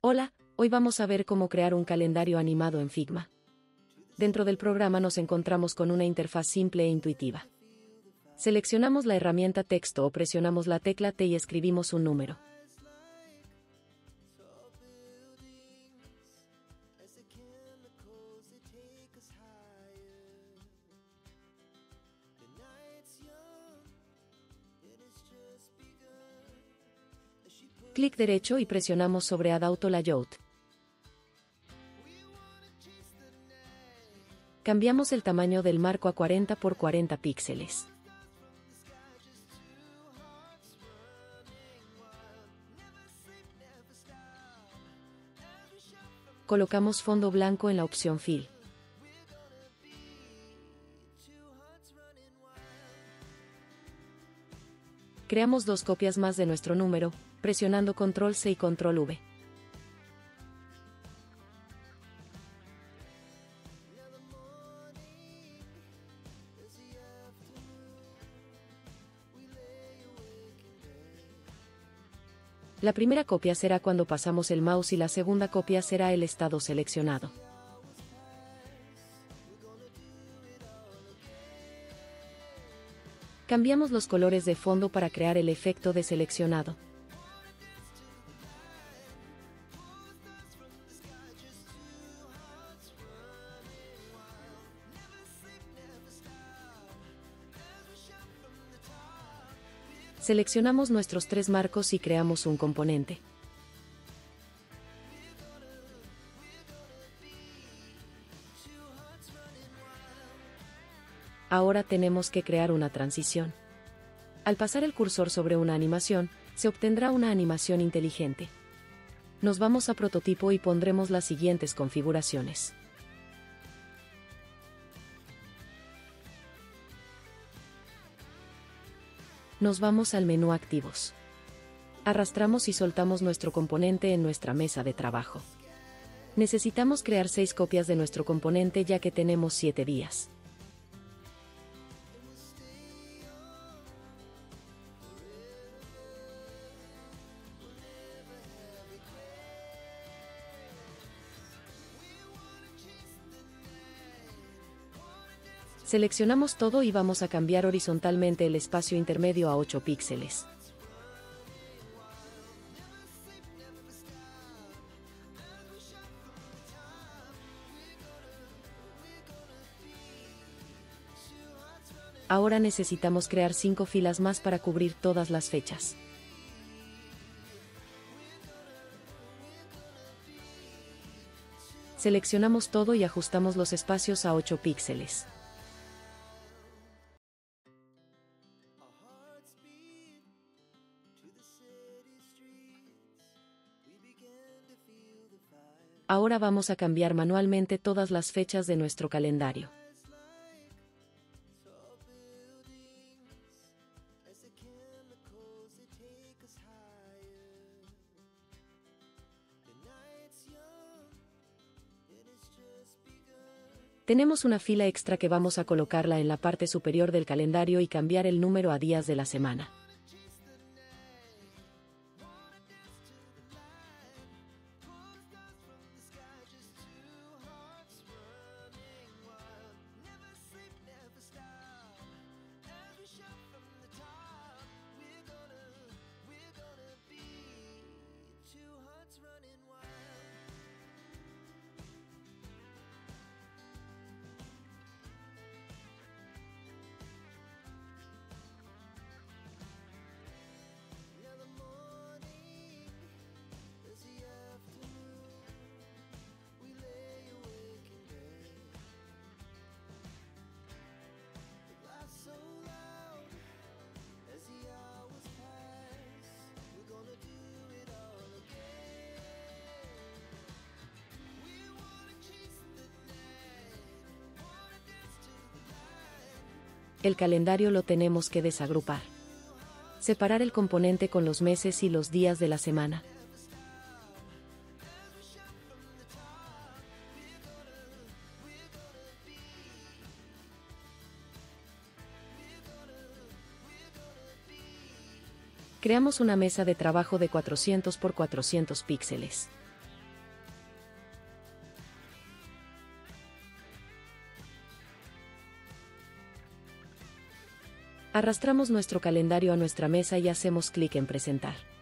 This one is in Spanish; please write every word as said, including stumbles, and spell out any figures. Hola, hoy vamos a ver cómo crear un calendario animado en Figma. Dentro del programa nos encontramos con una interfaz simple e intuitiva. Seleccionamos la herramienta texto o presionamos la tecla T y escribimos un número. Clic derecho y presionamos sobre Add Auto Layout. Cambiamos el tamaño del marco a cuarenta por cuarenta píxeles. Colocamos fondo blanco en la opción Fill. Creamos dos copias más de nuestro número, presionando control C y control V. La primera copia será cuando pasamos el mouse y la segunda copia será el estado seleccionado. Cambiamos los colores de fondo para crear el efecto de seleccionado. Seleccionamos nuestros tres marcos y creamos un componente. Ahora tenemos que crear una transición. Al pasar el cursor sobre una animación, se obtendrá una animación inteligente. Nos vamos a prototipo y pondremos las siguientes configuraciones. Nos vamos al menú Activos. Arrastramos y soltamos nuestro componente en nuestra mesa de trabajo. Necesitamos crear seis copias de nuestro componente ya que tenemos siete días. Seleccionamos todo y vamos a cambiar horizontalmente el espacio intermedio a ocho píxeles. Ahora necesitamos crear cinco filas más para cubrir todas las fechas. Seleccionamos todo y ajustamos los espacios a ocho píxeles. Ahora vamos a cambiar manualmente todas las fechas de nuestro calendario. Tenemos una fila extra que vamos a colocarla en la parte superior del calendario y cambiar el número a días de la semana. El calendario lo tenemos que desagrupar. Separar el componente con los meses y los días de la semana. Creamos una mesa de trabajo de cuatrocientos por cuatrocientos píxeles. Arrastramos nuestro calendario a nuestra mesa y hacemos clic en presentar.